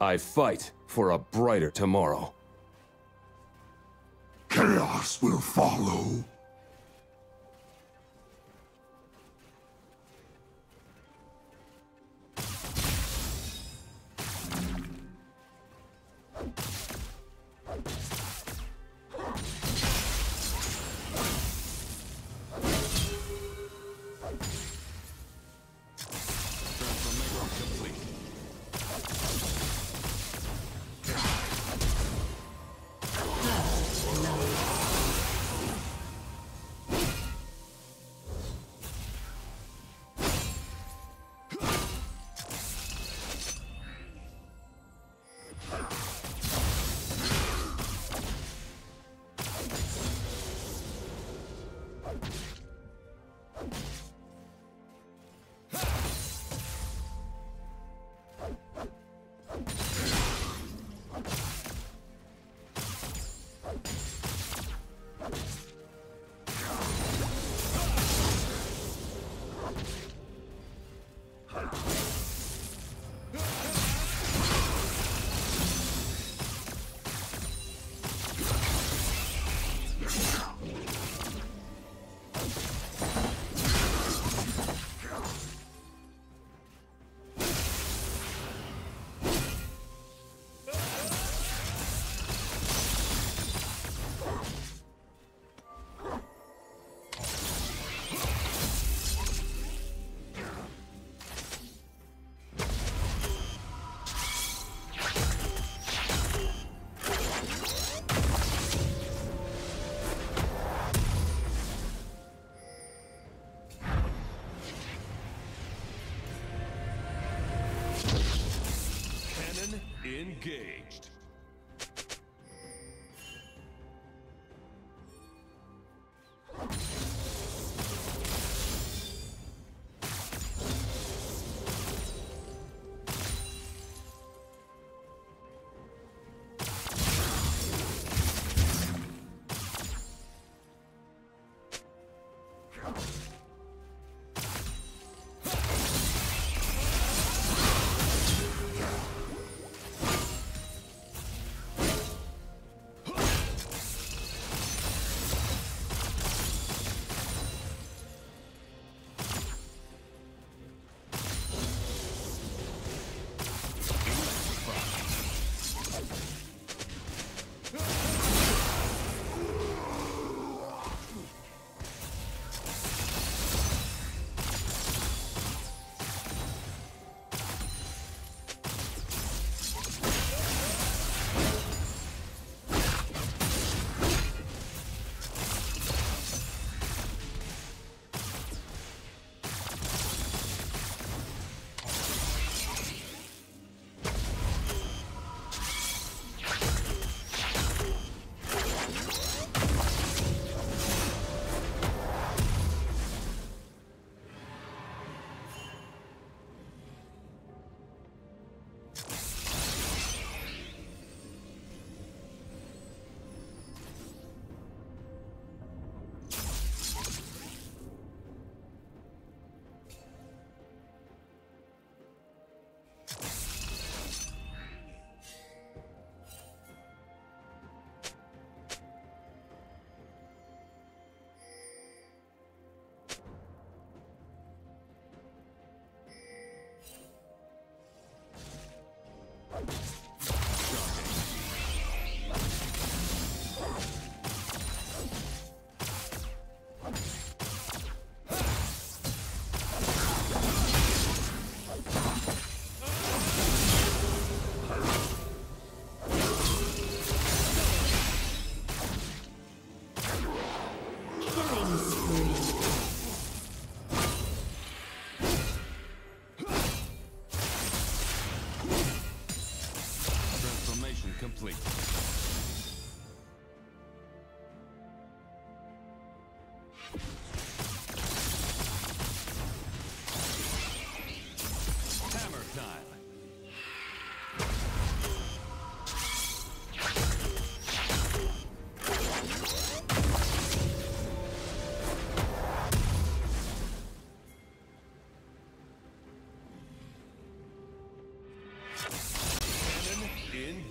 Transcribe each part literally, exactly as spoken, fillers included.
I fight for a brighter tomorrow. Chaos will follow. Engaged.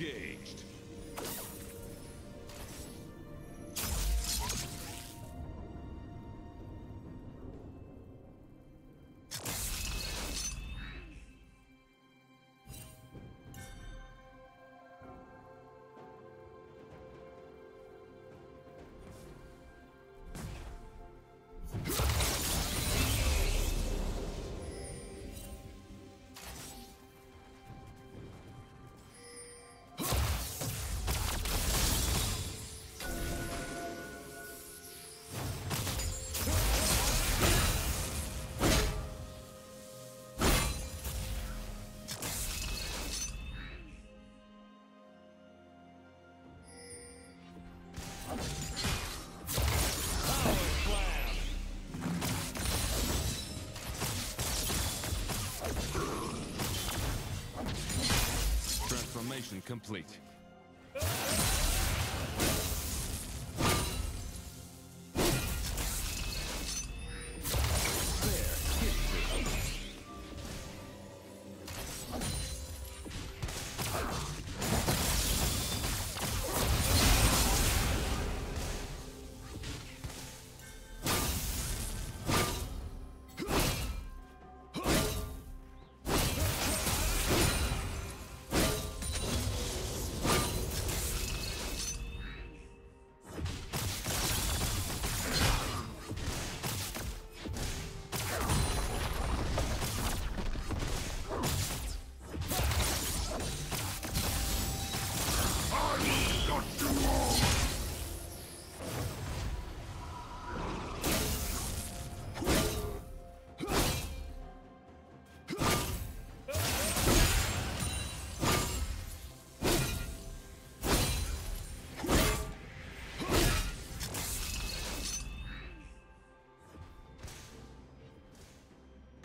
engaged. Transformation complete.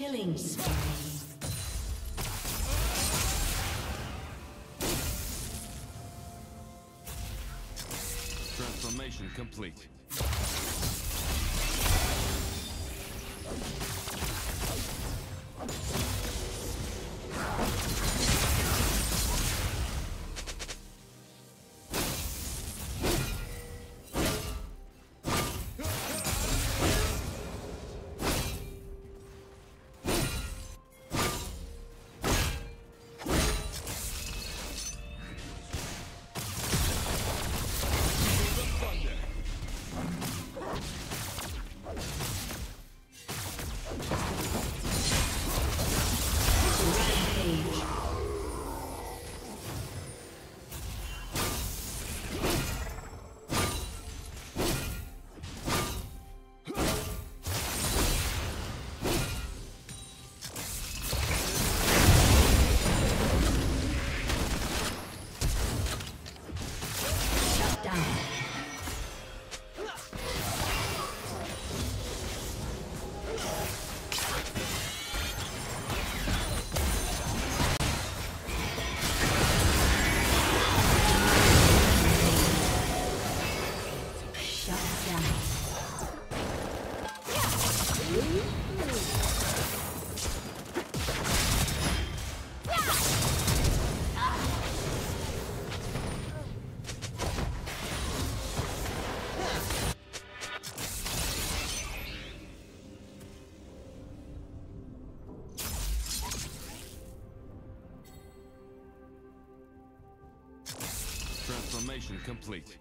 Killing spree. Transformation complete. Transformation complete.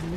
Blue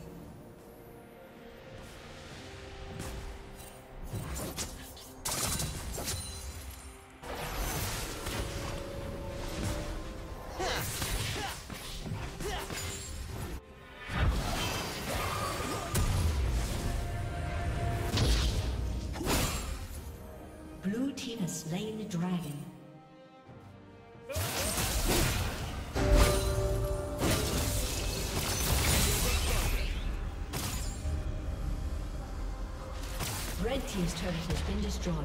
Blue team has slain the dragon. Red team's turret has been destroyed.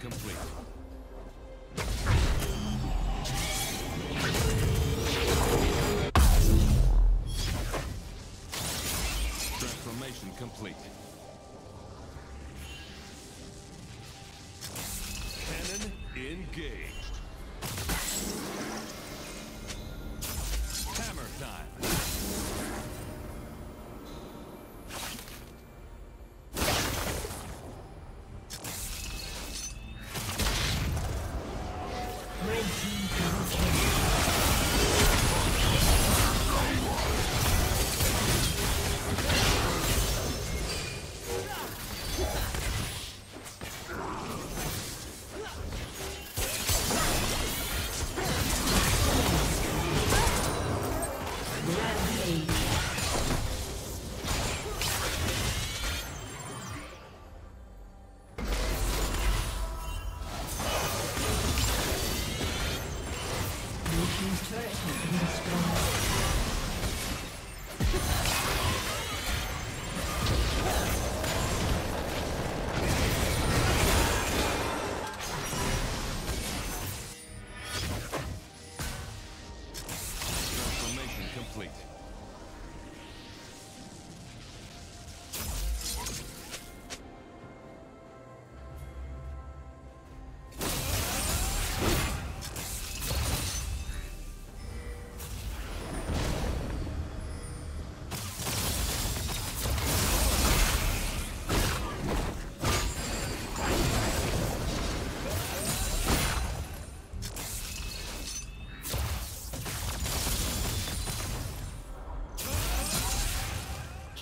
Complete. Cannon engaged. Hammer time.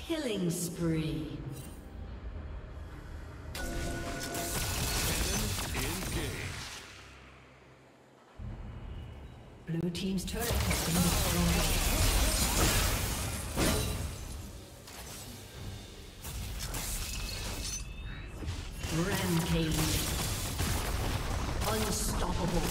Killing spree. Blue team's turret has been destroyed. Rampage. Unstoppable.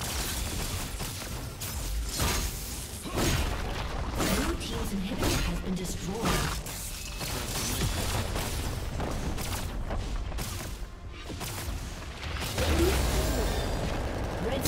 Blue team's inhibitor has been destroyed. Red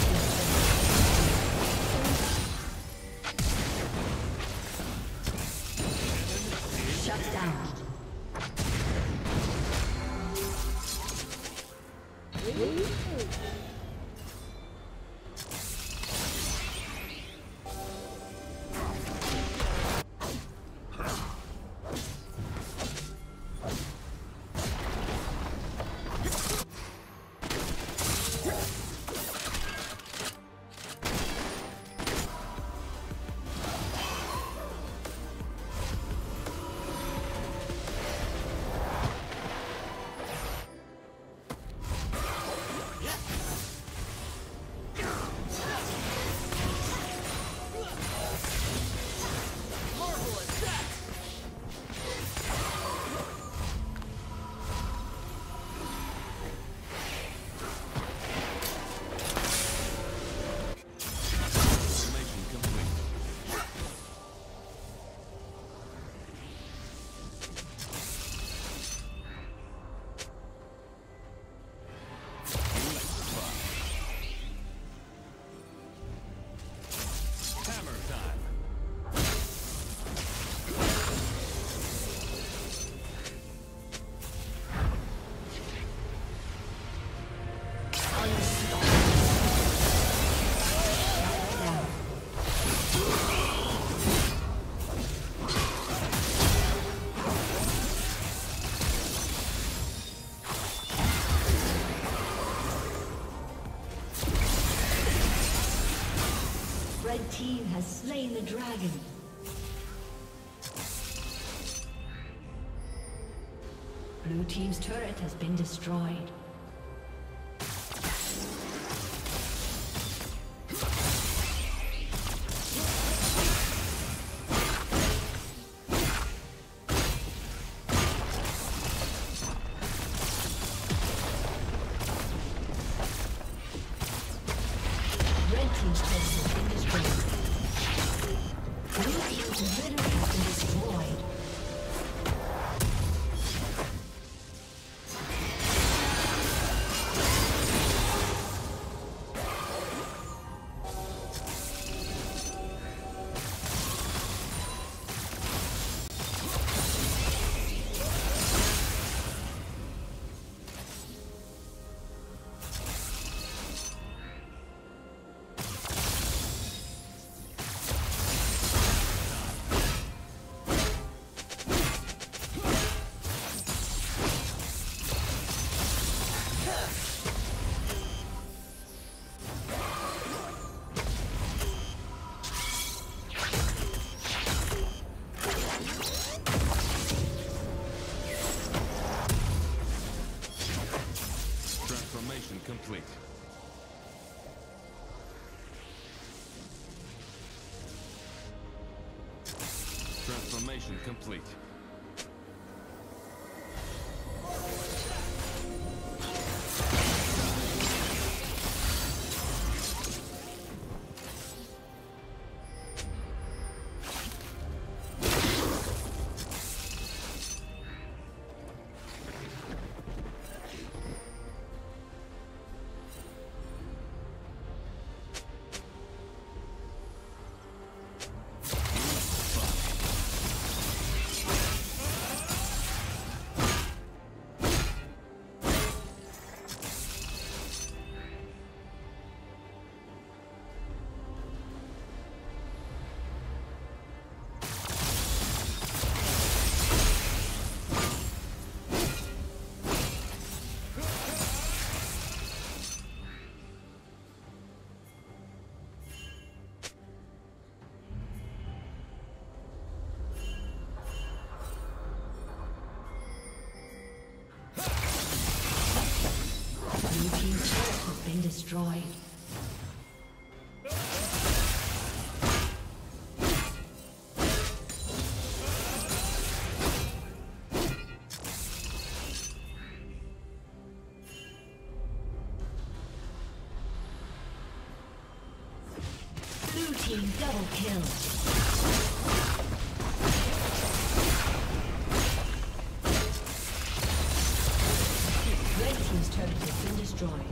team has slain the dragon. Blue team's turret has been destroyed. Complete. Transformation complete. Destroyed. Team double kill. Blue team's turret has been destroyed.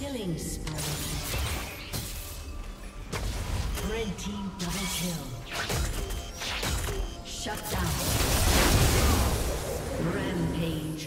Killing spree. Red team double kill. Shut down. Rampage.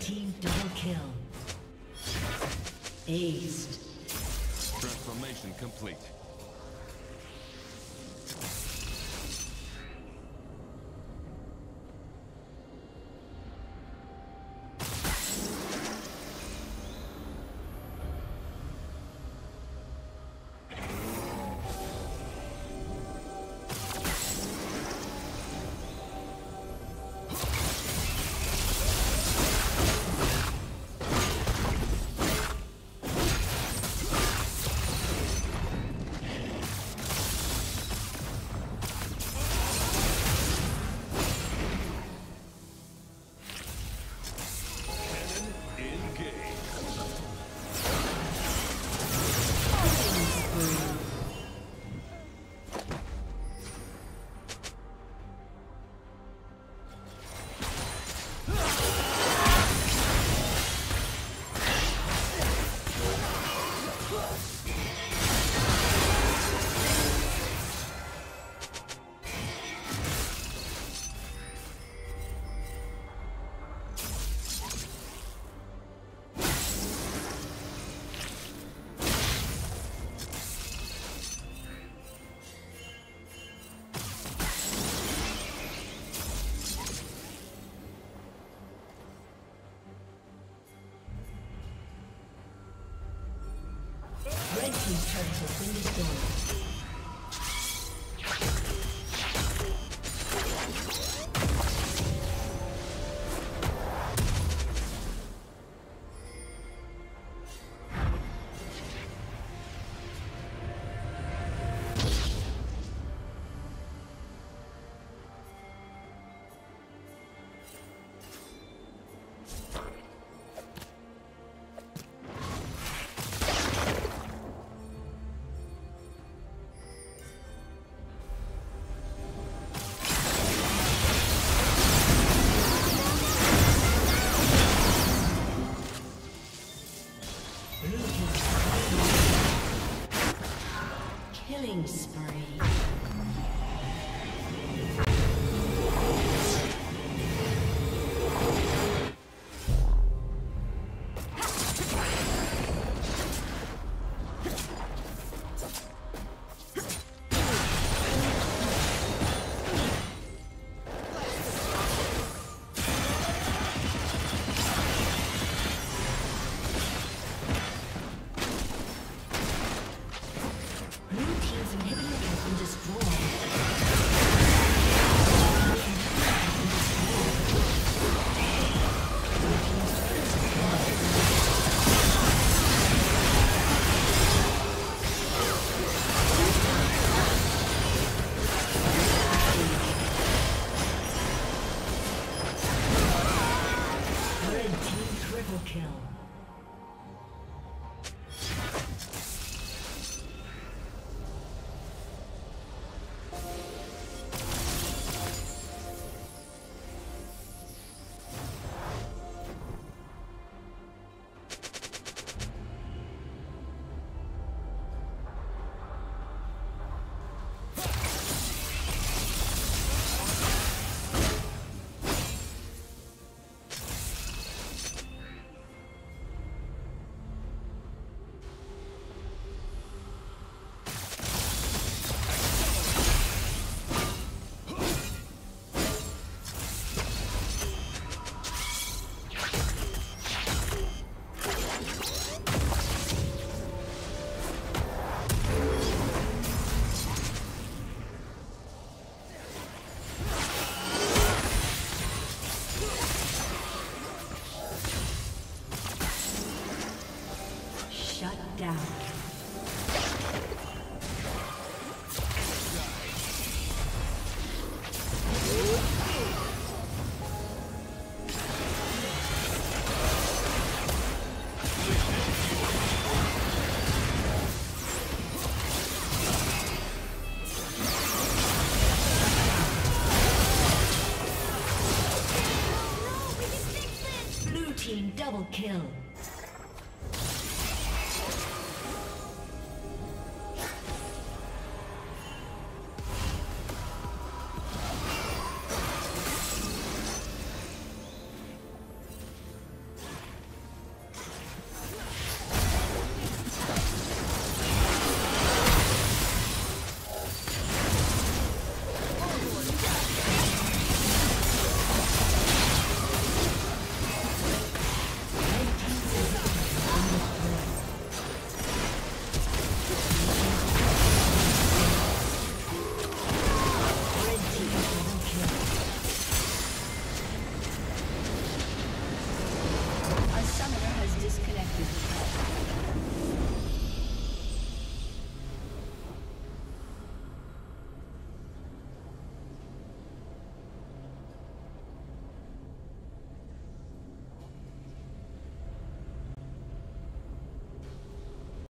Team double kill. Aced. Transformation complete. Double kill.